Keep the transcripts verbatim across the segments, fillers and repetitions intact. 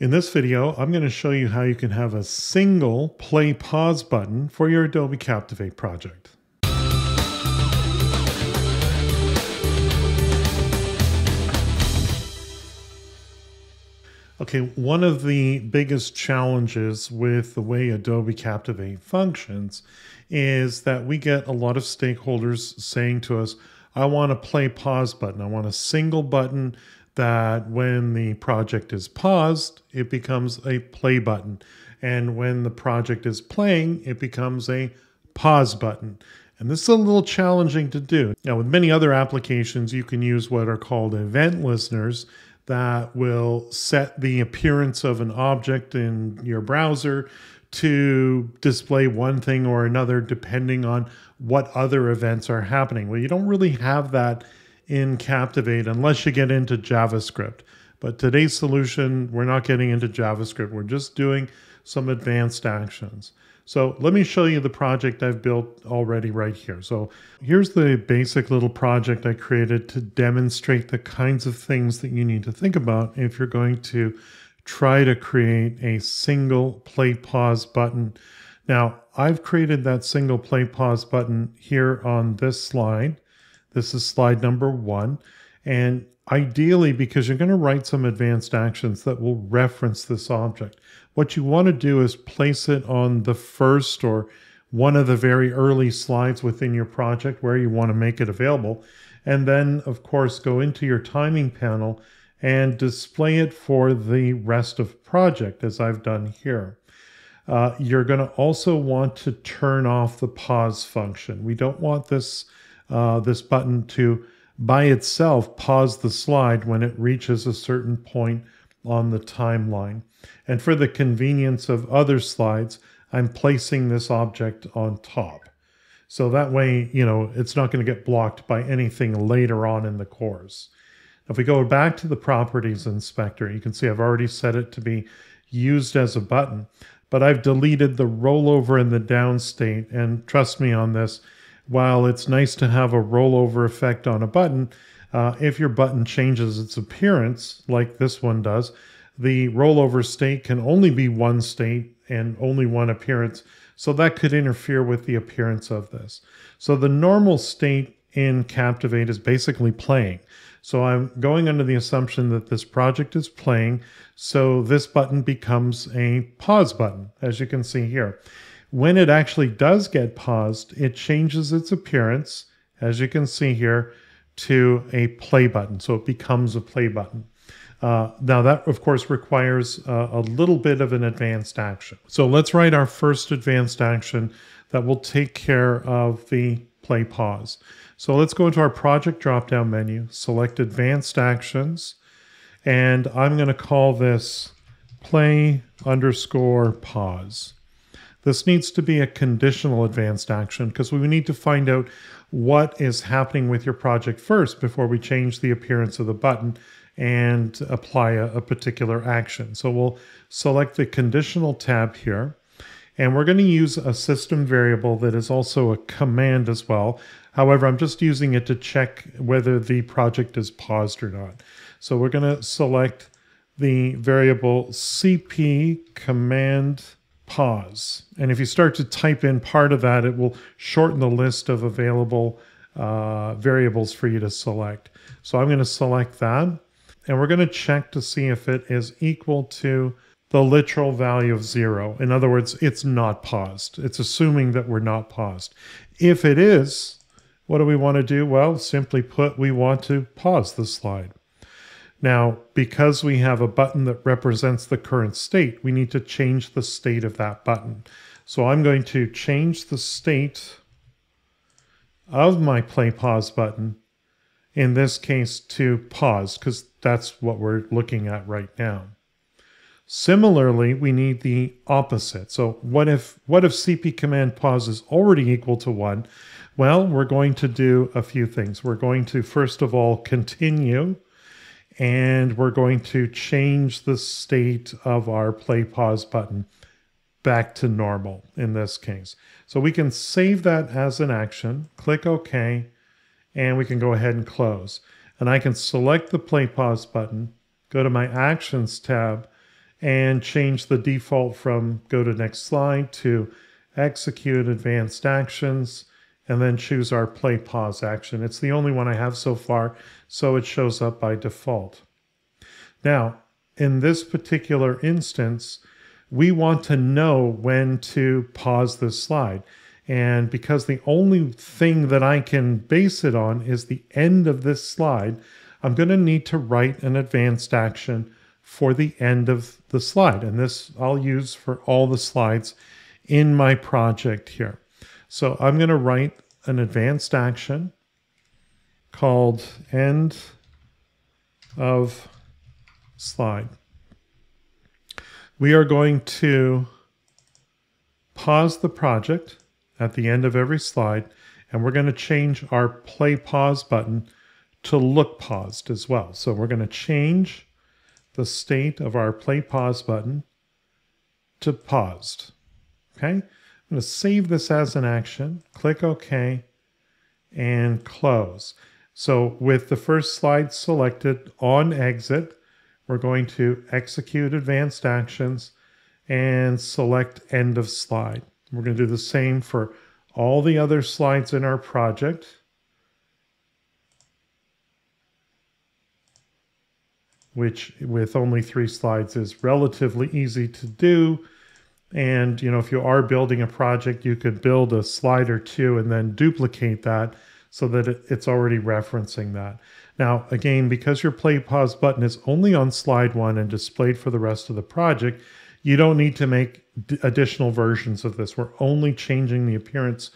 In this video, I'm going to show you how you can have a single play pause button for your Adobe Captivate project. Okay, one of the biggest challenges with the way Adobe Captivate functions is that we get a lot of stakeholders saying to us, I want a play pause button. I want a single button that when the project is paused, it becomes a play button. And when the project is playing, it becomes a pause button. And this is a little challenging to do. Now, with many other applications, you can use what are called event listeners that will set the appearance of an object in your browser to display one thing or another depending on what other events are happening. Well, you don't really have that in Captivate unless you get into JavaScript. But today's solution, we're not getting into JavaScript. We're just doing some advanced actions. So let me show you the project I've built already right here. So here's the basic little project I created to demonstrate the kinds of things that you need to think about if you're going to try to create a single play pause button. Now, I've created that single play pause button here on this slide. This is slide number one. And ideally, because you're going to write some advanced actions that will reference this object, what you want to do is place it on the first or one of the very early slides within your project where you want to make it available. And then, of course, go into your timing panel and display it for the rest of project, as I've done here. Uh, you're going to also want to turn off the pause function. We don't want this, uh, this button to by itself pause the slide when it reaches a certain point on the timeline. And for the convenience of other slides, I'm placing this object on top. So that way, you know, it's not going to get blocked by anything later on in the course. If we go back to the properties inspector, you can see I've already set it to be used as a button, but I've deleted the rollover and the down state. And trust me on this, while it's nice to have a rollover effect on a button, uh, if your button changes its appearance, like this one does, the rollover state can only be one state and only one appearance. So that could interfere with the appearance of this. So the normal state in Captivate is basically playing. So I'm going under the assumption that this project is playing. So this button becomes a pause button, as you can see here. When it actually does get paused, it changes its appearance, as you can see here, to a play button. So it becomes a play button. Uh, now that, of course, requires uh, a little bit of an advanced action. So let's write our first advanced action that will take care of the play pause. So let's go into our project drop-down menu, select advanced actions, and I'm going to call this play underscore pause. This needs to be a conditional advanced action because we need to find out what is happening with your project first before we change the appearance of the button and apply a, a particular action. So we'll select the conditional tab here. And we're going to use a system variable that is also a command as well. However, I'm just using it to check whether the project is paused or not. So we're going to select the variable C P command pause. And if you start to type in part of that, it will shorten the list of available uh, variables for you to select. So I'm going to select that. And we're going to check to see if it is equal to the literal value of zero. In other words, it's not paused. It's assuming that we're not paused. If it is, what do we want to do? Well, simply put, we want to pause the slide. Now, because we have a button that represents the current state, we need to change the state of that button. So I'm going to change the state of my play pause button, in this case to pause, because that's what we're looking at right now. Similarly, we need the opposite. So what if, what if C P command pause is already equal to one? Well, we're going to do a few things. We're going to, first of all, continue, and we're going to change the state of our play pause button back to normal in this case. So we can save that as an action, click OK, and we can go ahead and close. And I can select the play pause button, go to my actions tab, and change the default from go to next slide to execute advanced actions, and then choose our play pause action. It's the only one I have so far, so it shows up by default. Now, in this particular instance, we want to know when to pause this slide. And because the only thing that I can base it on is the end of this slide, I'm going to need to write an advanced action for the end of the slide. And this I'll use for all the slides in my project here. So I'm going to write an advanced action called end of slide. We are going to pause the project at the end of every slide, and we're going to change our play pause button to look paused as well. So we're going to change the state of our play pause button to paused. Okay. I'm going to save this as an action, click OK, and close. So with the first slide selected on exit, we're going to execute advanced actions and select end of slide. We're going to do the same for all the other slides in our project. Which with only three slides is relatively easy to do. And, you know, if you are building a project, you could build a slide or two and then duplicate that so that it, it's already referencing that. Now, again, because your play pause button is only on slide one and displayed for the rest of the project, you don't need to make additional versions of this. We're only changing the appearance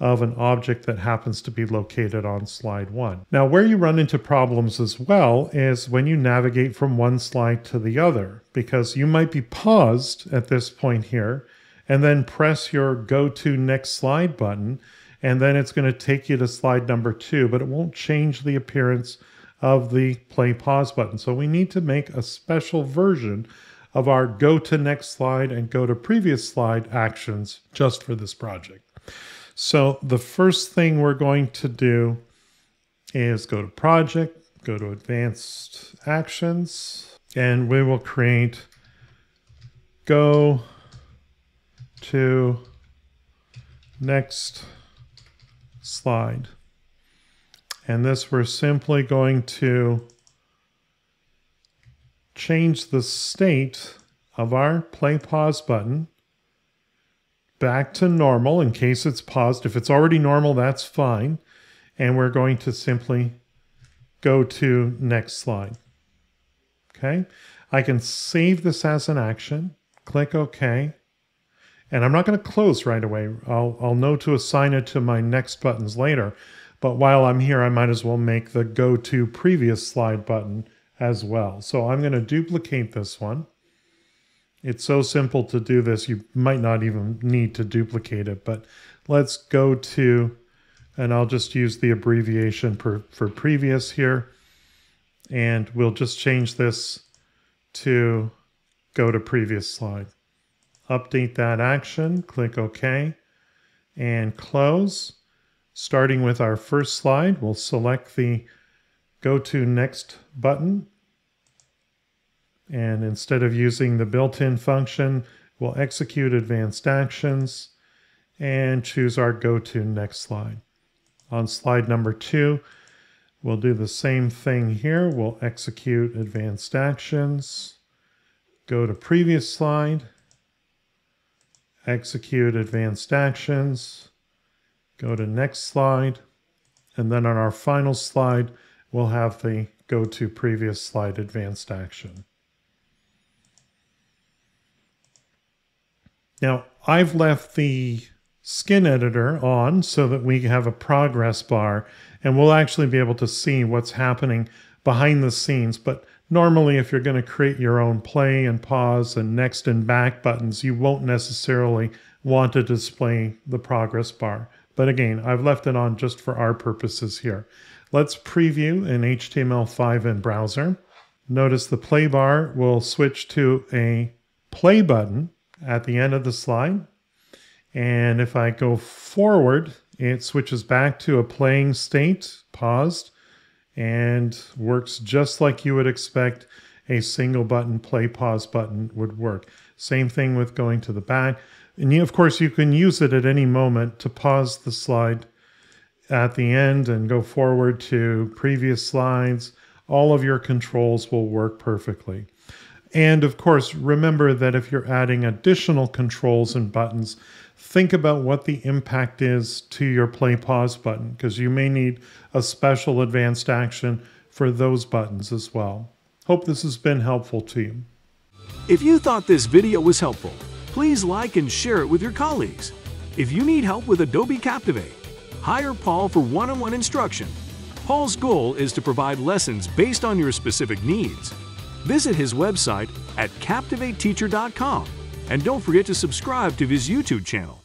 of an object that happens to be located on slide one. Now, where you run into problems as well is when you navigate from one slide to the other, because you might be paused at this point here and then press your go to next slide button, and then it's going to take you to slide number two, but it won't change the appearance of the play pause button. So we need to make a special version of our go to next slide and go to previous slide actions just for this project. So the first thing we're going to do is go to project, go to advanced actions, and we will create go to next slide. And this, we're simply going to change the state of our play pause button back to normal in case it's paused. If it's already normal, that's fine. And we're going to simply go to next slide. Okay. I can save this as an action, click OK. And I'm not going to close right away. I'll, I'll know to assign it to my next buttons later. But while I'm here, I might as well make the go to previous slide button as well. So I'm going to duplicate this one. It's so simple to do this, you might not even need to duplicate it, but let's go to, and I'll just use the abbreviation for, for previous here, and we'll just change this to go to previous slide. Update that action, click OK, and close. Starting with our first slide, we'll select the go to next button. And instead of using the built-in function, we'll execute advanced actions and choose our go to next slide. On slide number two, we'll do the same thing here. We'll execute advanced actions, go to previous slide, execute advanced actions, go to next slide, and then on our final slide, we'll have the go to previous slide advanced action. Now, I've left the skin editor on so that we have a progress bar, and we'll actually be able to see what's happening behind the scenes. But normally, if you're going to create your own play and pause and next and back buttons, you won't necessarily want to display the progress bar. But again, I've left it on just for our purposes here. Let's preview in H T M L five in browser. Notice the play bar will switch to a play button at the end of the slide, and if I go forward, it switches back to a playing state, paused, and works just like you would expect a single button play pause button would work. Same thing with going to the back. And you, of course, you can use it at any moment to pause the slide at the end and go forward to previous slides. All of your controls will work perfectly. And of course, remember that if you're adding additional controls and buttons, think about what the impact is to your play pause button, because you may need a special advanced action for those buttons as well. Hope this has been helpful to you. If you thought this video was helpful, please like and share it with your colleagues. If you need help with Adobe Captivate, hire Paul for one-on-one instruction. Paul's goal is to provide lessons based on your specific needs. Visit his website at Captivate Teacher dot com and don't forget to subscribe to his YouTube channel.